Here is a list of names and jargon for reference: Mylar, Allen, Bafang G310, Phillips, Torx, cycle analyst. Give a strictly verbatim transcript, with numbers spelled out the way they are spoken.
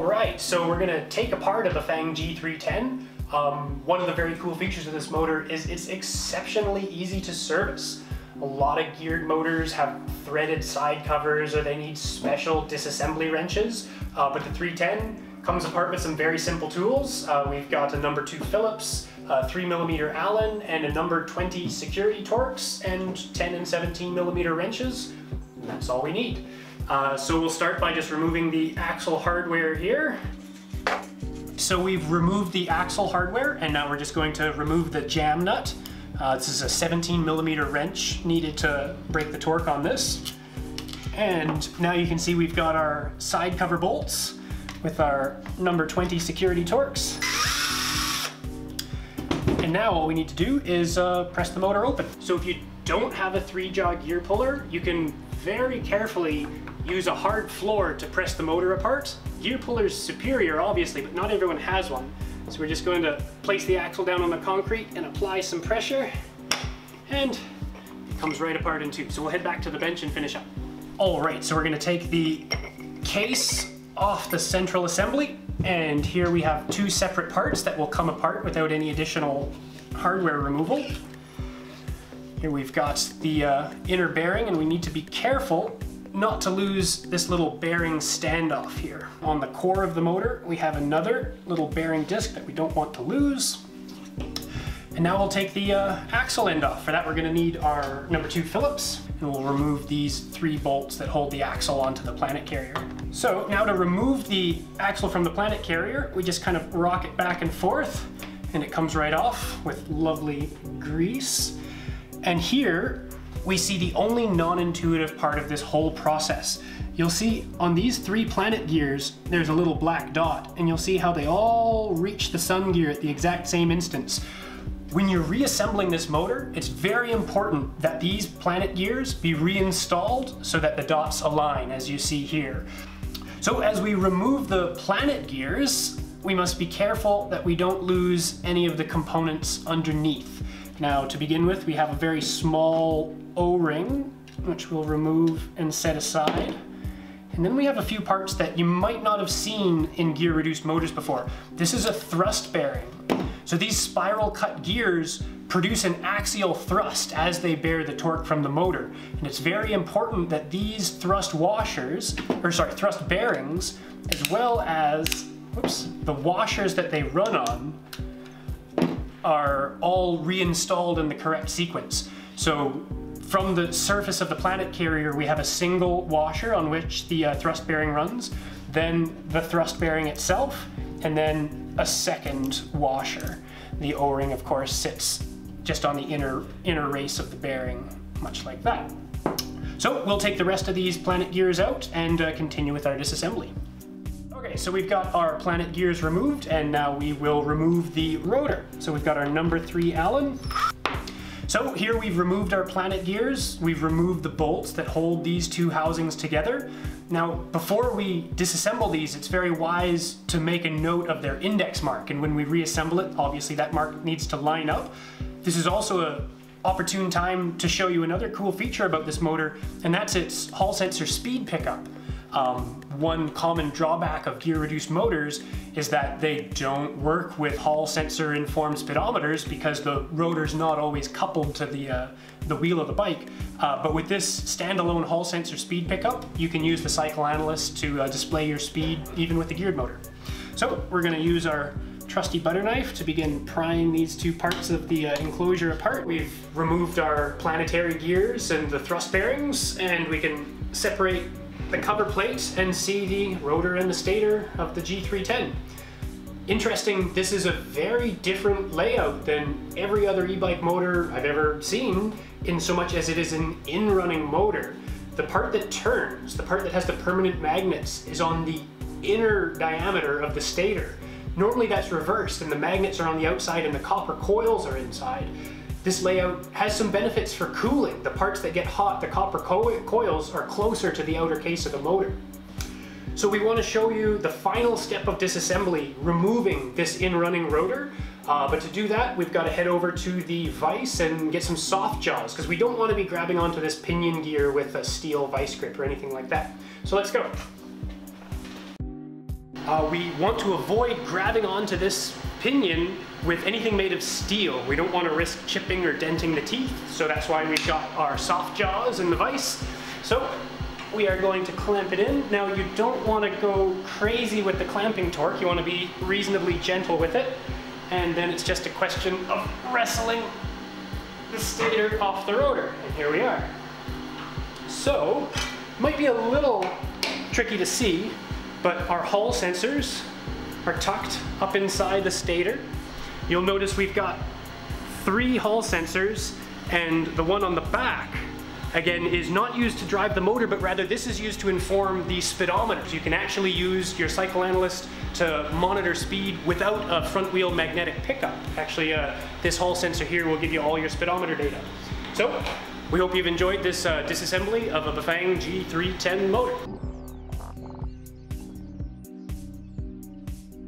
Alright, so we're going to take apart a Bafang G three ten. Um, one of the very cool features of this motor is it's exceptionally easy to service. A lot of geared motors have threaded side covers or they need special disassembly wrenches, uh, but the three ten comes apart with some very simple tools. Uh, we've got a number two Phillips, a three millimeter Allen, and a number twenty security Torx, and ten and seventeen millimeter wrenches. That's all we need. Uh, so we'll start by just removing the axle hardware here. So we've removed the axle hardware, and now we're just going to remove the jam nut. Uh, this is a seventeen millimeter wrench needed to break the torque on this. And now you can see we've got our side cover bolts with our number twenty security Torx. And now all we need to do is uh, press the motor open. So if you don't have a three-jaw gear puller, you can very carefully use a hard floor to press the motor apart. Gear puller's superior, obviously, but not everyone has one. So we're just going to place the axle down on the concrete and apply some pressure, and it comes right apart in two. So we'll head back to the bench and finish up. All right, so we're going to take the case off the central assembly, and here we have two separate parts that will come apart without any additional hardware removal. Here we've got the uh, inner bearing, and we need to be careful not to lose this little bearing standoff here. On the core of the motor, we have another little bearing disc that we don't want to lose. And now we'll take the uh, axle end off. For that, we're gonna need our number two Phillips, and we'll remove these three bolts that hold the axle onto the planet carrier. So now to remove the axle from the planet carrier, we just kind of rock it back and forth, and it comes right off with lovely grease. And here, we see the only non-intuitive part of this whole process. You'll see on these three planet gears, there's a little black dot, and you'll see how they all reach the sun gear at the exact same instance. When you're reassembling this motor, it's very important that these planet gears be reinstalled so that the dots align, as you see here. So as we remove the planet gears, we must be careful that we don't lose any of the components underneath. Now, to begin with, we have a very small O-ring, which we'll remove and set aside. And then we have a few parts that you might not have seen in gear-reduced motors before. This is a thrust bearing. So these spiral-cut gears produce an axial thrust as they bear the torque from the motor. And it's very important that these thrust washers, or sorry, thrust bearings, as well as, whoops, the washers that they run on, are all reinstalled in the correct sequence. So from the surface of the planet carrier, we have a single washer on which the uh, thrust bearing runs, then the thrust bearing itself, and then a second washer. The O-ring, of course, sits just on the inner, inner race of the bearing, much like that. So we'll take the rest of these planet gears out and uh, continue with our disassembly. Okay, so we've got our planet gears removed, and now we will remove the rotor. So we've got our number three Allen. So here we've removed our planet gears. We've removed the bolts that hold these two housings together. Now, before we disassemble these, it's very wise to make a note of their index mark. And when we reassemble it, obviously that mark needs to line up. This is also a opportune time to show you another cool feature about this motor, and that's its hall sensor speed pickup. Um, one common drawback of gear-reduced motors is that they don't work with hall sensor-informed speedometers because the rotor's not always coupled to the, uh, the wheel of the bike. Uh, but with this standalone hall sensor speed pickup, you can use the cycle analyst to uh, display your speed even with the geared motor. So we're going to use our trusty butter knife to begin prying these two parts of the uh, enclosure apart. We've removed our planetary gears and the thrust bearings, and we can separate the cover plate and see the rotor and the stator of the G three ten. Interesting, this is a very different layout than every other e-bike motor I've ever seen, in so much as it is an in-running motor. The part that turns, the part that has the permanent magnets, is on the inner diameter of the stator. Normally that's reversed and the magnets are on the outside and the copper coils are inside. This layout has some benefits for cooling. The parts that get hot, the copper co coils, are closer to the outer case of the motor. So we want to show you the final step of disassembly, removing this in-running rotor. Uh, but to do that, we've got to head over to the vise and get some soft jaws, because we don't want to be grabbing onto this pinion gear with a steel vise grip or anything like that. So let's go. Uh, we want to avoid grabbing onto this pinion with anything made of steel. We don't want to risk chipping or denting the teeth, so that's why we've got our soft jaws in the vise. So we are going to clamp it in. Now you don't want to go crazy with the clamping torque, you want to be reasonably gentle with it, and then it's just a question of wrestling the stator off the rotor, and here we are. So, might be a little tricky to see, but our hull sensors are tucked up inside the stator. You'll notice we've got three hull sensors, and the one on the back, again, is not used to drive the motor, but rather this is used to inform the speedometers. You can actually use your cycle analyst to monitor speed without a front wheel magnetic pickup. Actually, uh, this hull sensor here will give you all your speedometer data. So, we hope you've enjoyed this uh, disassembly of a Bafang G three ten motor.